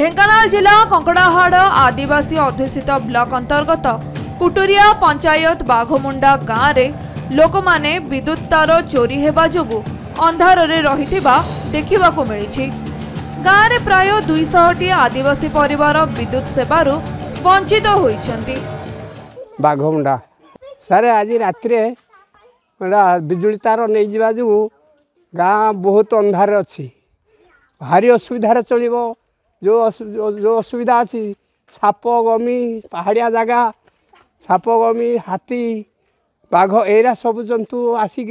ढेंकानाल जिला कंकड़ाहाड़ आदिवासी अध्युषित ब्लॉक अंतर्गत कुटुरिया पंचायत बाघमुंडा गाँव में लोकमाने विद्युत तार चोरी होगा जो अंधार में रही देखा मिली। गाँव में प्राय 200 आदिवासी परिवार विद्युत सेवारू वंचित होइछंती। बाघमुंडा सारे आज रात्रि बिजुली तार नहीं जावा जो गाँ बहुत अंधार अच्छी भारी असुविधार चलो जो असुविधा अच्छी साप गमी पहाड़िया जगह साप गमी हाथी बाघ एरा सब जंतु आसिक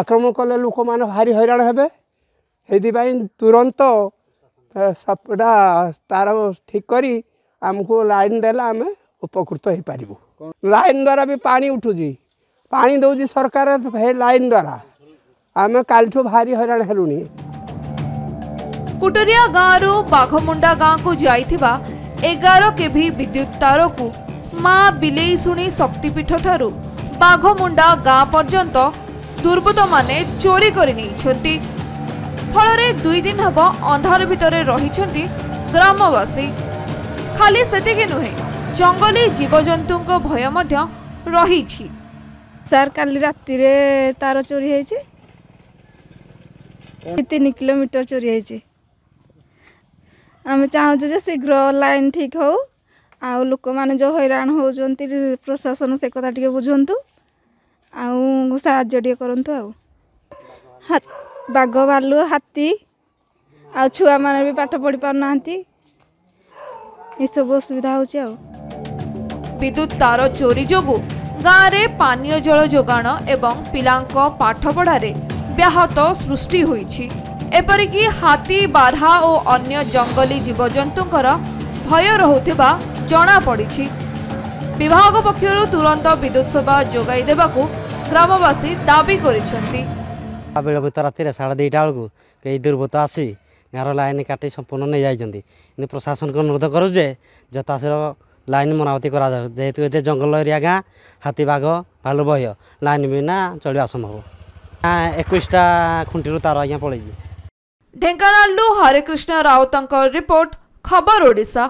आक्रमण कले लोक मैंने भारी हैरान हे से तुरंत तार ठीक कर आमको लाइन देला आम उपकृत हो पारू। लाइन द्वारा भी पानी उठुची पानी दौर सरकार लाइन द्वारा आम काल भारी हैरान हेलु। कुटुरिया गाँव रु बाघमुंडा गाँव को जाइथिबा 11 केवी विद्युत तार को माँ बिलेई सुनी शक्तिपीठ ठारू बाघमुंडा गाँव पर्यंत दुर्बृत्त माने चोरी कर नेछंती। फलरे 2 दिन हब अंधार भितर रहिछंती ग्रामवासी। खाली सेतिके नुहे जंगली जीवजंतु भय रही। सार काली राति तार चोरी होती 3 किलोमीटर चोरी होती। आम चाहूँ जो शीघ्र लाइन ठीक हो आ लोक मैंने जो हैरान हो प्रशासन से कथा टे बुझंतु आज्य करूँ। बाघ भालू हाथी आ छुआ मैंने भी पाठ पढ़ी पार ना ये सब असुविधा हो। विद्युत तार चोरी जोगु गाँव में पानी जल जोगाण एवं पिलांक पाठपढ़ारे व्याहत सृष्टि होईछि। एपरिकि हाथी बारहा और अन्य जंगली जीवजंतुंकर भय रहुथिबा जना पड़िछि। विभाग पक्षरु तुरंत विद्युत सेवा जोगाई देबाकु ग्रामवासी दाबी करिसंति। राति 2:30 बेलू कई दुर्बृत्त आसी गाँव लाइन काटी संपूर्ण नहीं जाती। इन प्रशासन को अनुरोध करूँ जताशीघ्र लाइन मरामती करा जाऊ जेहेतु जंगल एरिया गाँ हाथी बाघ भालू बह लाइन बिना चलने असंभव। 21टा खुंटी तार आज पड़े। ढेंकानाल हरे कृष्णा राउत रिपोर्ट खबर ओडिशा।